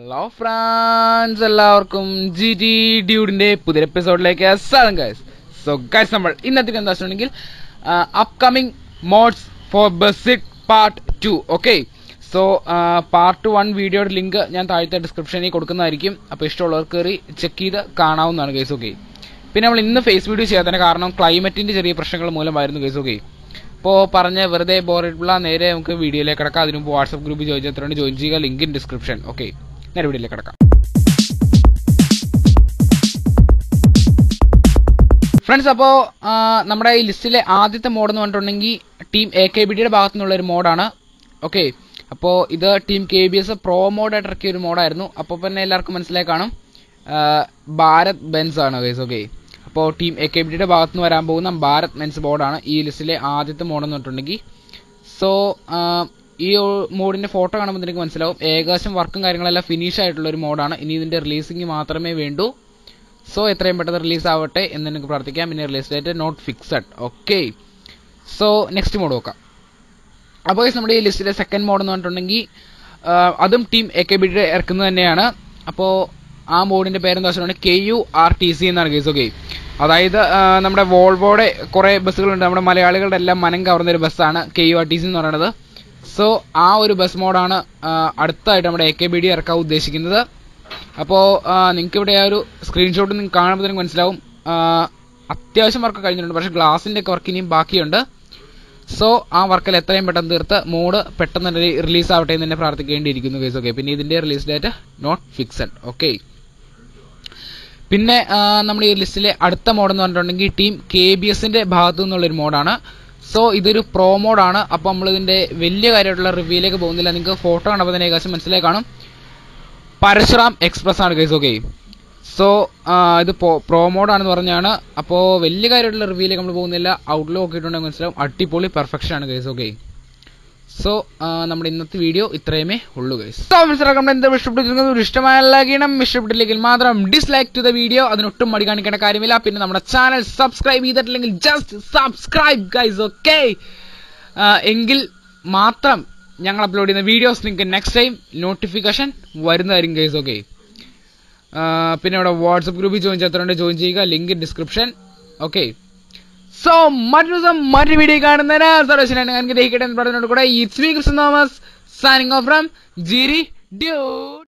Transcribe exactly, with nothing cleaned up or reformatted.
Hello friends, എല്ലാവർക്കും G T ഡ്യൂഡിൻ്റെ പുതിയ എപ്പിസോഡിലേക്ക് സ്വാഗതം ഗൈസ്. സോ ഗൈസ്, നമ്മൾ ഇന്നത്തേക്ക് എന്താ വെച്ചിട്ടുണ്ടെങ്കിൽ upcoming mods for BUSSID part two. Okay, so part one വീഡിയോയുടെ ലിങ്ക് ഞാൻ താഴത്തെ ഡിസ്ക്രിപ്ഷനിൽ കൊടുക്കുന്നതായിരിക്കും. അപ്പോൾ ഇഷ്ടമുള്ളവർക്ക് കയറി ചെക്ക് ചെയ്ത് കാണാവുന്നതാണ് ഗൈസ്. ഓക്കെ, പിന്നെ നമ്മൾ ഇന്ന് ഫേസ് വീഡിയോ ചെയ്യാത്തതിന് കാരണം ക്ലൈമറ്റിൻ്റെ ചെറിയ പ്രശ്നങ്ങൾ മൂലമായിരുന്നു ഗൈസ്. ഓക്കെ, ഇപ്പോൾ പറഞ്ഞ് വെറുതെ ബോറിട്ടുള്ള നേരെ നമുക്ക് വീഡിയോയിലേക്ക് കിടക്കാം. അതിന് മുമ്പ് വാട്സപ്പ് ഗ്രൂപ്പ് ജോയിൻ ചെയ്തിട്ടുണ്ട്, ജോയിൻ ചെയ്യുക, ലിങ്ക് ഇൻ ഡിസ്ക്രിപ്ഷൻ. ഓക്കെ, നേരെ വീഡിയോയിലേക്ക് കിടക്കാം. ഫ്രണ്ട്സ്, അപ്പോൾ നമ്മുടെ ഈ ലിസ്റ്റിലെ ആദ്യത്തെ മോഡ് എന്ന് പറഞ്ഞിട്ടുണ്ടെങ്കിൽ ടീം എ കെ ബി ഡിയുടെ ഭാഗത്തു നിന്നുള്ളൊരു മോഡാണ്. ഓക്കെ, അപ്പോൾ ഇത് team K B S pro മോഡായിട്ട് ഇറക്കിയ ഒരു മോഡായിരുന്നു. അപ്പോൾ പിന്നെ എല്ലാവർക്കും മനസ്സിലായി കാണും, ഭാരത് ബെൻസ് ആണ് ഗൈസ്. ഓക്കെ, അപ്പോൾ ടീം എ കെ ബി ഡിയുടെ ഭാഗത്തു നിന്ന് വരാൻ പോകുന്ന ഭാരത് മെൻസ് ബോർഡാണ് ഈ ലിസ്റ്റിലെ ആദ്യത്തെ മോഡെന്ന് പറഞ്ഞിട്ടുണ്ടെങ്കിൽ. സോ ഈ മോഡിൻ്റെ ഫോട്ടോ കാണുമ്പോൾ എനിക്ക് മനസ്സിലാവും ഏകദേശം വർക്കും കാര്യങ്ങളെല്ലാം ഫിനിഷ് ആയിട്ടുള്ളൊരു മോഡാണ്. ഇനി ഇതിൻ്റെ റിലീസിങ് മാത്രമേ വേണ്ടൂ. സോ എത്രയും പെട്ടെന്ന് റിലീസ് ആവട്ടെ എന്ന് എനിക്ക് പ്രാർത്ഥിക്കാം. പിന്നെ release date not fixed. Okay, so next mod നോക്കാം. അപ്പോൾ ഗൈസ്, നമ്മുടെ ഈ ലിസ്റ്റിലെ സെക്കൻഡ് മോഡെന്ന് പറഞ്ഞിട്ടുണ്ടെങ്കിൽ അതും ടീം എ കെ ബി ഡിയുടെ ഇറക്കുന്നത് തന്നെയാണ്. അപ്പോൾ ആ മോഡിൻ്റെ പേരെന്താ വെച്ചിട്ടുണ്ടെങ്കിൽ K U R T C എന്നാണ് ഗൈസ്. ഓക്കെ, അതായത് നമ്മുടെ വോൾവോയുടെ കുറേ ബസ്സുകളുണ്ട്, നമ്മുടെ മലയാളികളുടെ എല്ലാം മനം കവർന്നൊരു ബസ്സാണ് K U R T C എന്ന് പറയുന്നത്. സോ ആ ഒരു ബസ് മോഡാണ് അടുത്തായിട്ട് നമ്മുടെ എ കെ ബി ഡി ഇറക്കാൻ ഉദ്ദേശിക്കുന്നത്. അപ്പോൾ നിങ്ങൾക്കിവിടെ ആ ഒരു സ്ക്രീൻഷോട്ട് നിങ്ങൾക്ക് കാണുമ്പോൾ തന്നെ മനസ്സിലാവും അത്യാവശ്യം വർക്ക് കഴിഞ്ഞിട്ടുണ്ട്, പക്ഷേ ഗ്ലാസിൻ്റെ ഒക്കെ വർക്ക് ഇനിയും ബാക്കിയുണ്ട്. സോ ആ വർക്കിൽ എത്രയും പെട്ടെന്ന് തീർത്ത് മോഡ് പെട്ടെന്ന് റിലീസ് ആവട്ടെ എന്ന് തന്നെ പ്രാർത്ഥിക്കേണ്ടിയിരിക്കുന്നു ഗൈസ്. ഓക്കെ, പിന്നെ ഇതിൻ്റെ release date not fixed. Okay, പിന്നെ നമ്മൾ ഈ ലിസ്റ്റിലെ അടുത്ത മോഡെന്ന് പറഞ്ഞിട്ടുണ്ടെങ്കിൽ ടീം കെ ബി എസിൻ്റെ ഭാഗത്തു നിന്നുള്ളൊരു മോഡാണ്. സോ ഇതൊരു പ്രോ മോഡാണ്. അപ്പോൾ നമ്മളിതിൻ്റെ വലിയ കാര്യമായിട്ടുള്ള റിവ്യൂയിലേക്ക് പോകുന്നില്ല. നിങ്ങൾക്ക് ഫോട്ടോ കാണുമ്പോൾ തന്നെ ഏകദേശം മനസ്സിലായി കാണും, പരശുറാം എക്സ്പ്രസ് ആണ് ഗൈസ്. ഓക്കെ, സോ ഇത് പ്രോ മോഡാണെന്ന് പറഞ്ഞാണ്. അപ്പോൾ വലിയ കാര്യമായിട്ടുള്ള റിവ്യൂയിലേക്ക് നമ്മൾ പോകുന്നില്ല. ഔട്ട്ലുക്ക് നോക്കിയിട്ടുണ്ടെങ്കിൽ മനസ്സിലാവും അടിപൊളി പെർഫെക്ഷൻ ആണ് ഗൈസ്. ഓക്കെ, സോ നമ്മുടെ ഇന്നത്തെ വീഡിയോ ഇത്രയുമേ ഉള്ളൂ ഗൈസ്. സോ മനസ്സിലാക്കാൻ എന്താ ഇഷ്ടപ്പെട്ടിരിക്കുന്നത്, ഇഷ്ടമായ ലൈക്ക് ചെയ്യണം, ഇഷ്ടപ്പെട്ടില്ലെങ്കിൽ മാത്രം ഡിസ്ലൈക്ക് ടു ദ വീഡിയോ, അതിനൊട്ടും മടി കാണിക്കേണ്ട കാര്യമില്ല. പിന്നെ നമ്മുടെ ചാനൽ സബ്സ്ക്രൈബ് ചെയ്തിട്ടില്ലെങ്കിൽ ജസ്റ്റ് സബ്സ്ക്രൈബ് ഗൈസ്. ഓക്കെ, എങ്കിൽ മാത്രം ഞങ്ങൾ അപ്ലോഡ് ചെയ്യുന്ന വീഡിയോസ് നിങ്ങൾക്ക് നെക്സ്റ്റ് ടൈം നോട്ടിഫിക്കേഷൻ വരുന്നതായിരിക്കും ഗൈസ്. ഓക്കെ, പിന്നെ ഇവിടെ വാട്സപ്പ് ഗ്രൂപ്പിൽ ജോയിൻ ചെയ്തിട്ടുണ്ട്, ജോയിൻ ചെയ്യുക, ലിങ്ക് ഡിസ്ക്രിപ്ഷൻ. ഓക്കെ, സോ മറ്റൊരു ദിവസം മറ്റൊരു വീഡിയോ കാണുന്നതിന് സർവേശ്വരൻ അനുഗ്രഹിക്കട്ടെ എന്ന് പറഞ്ഞുകൊണ്ട് കൂടെ it's me Krishnan Thomas signing off from GT dude.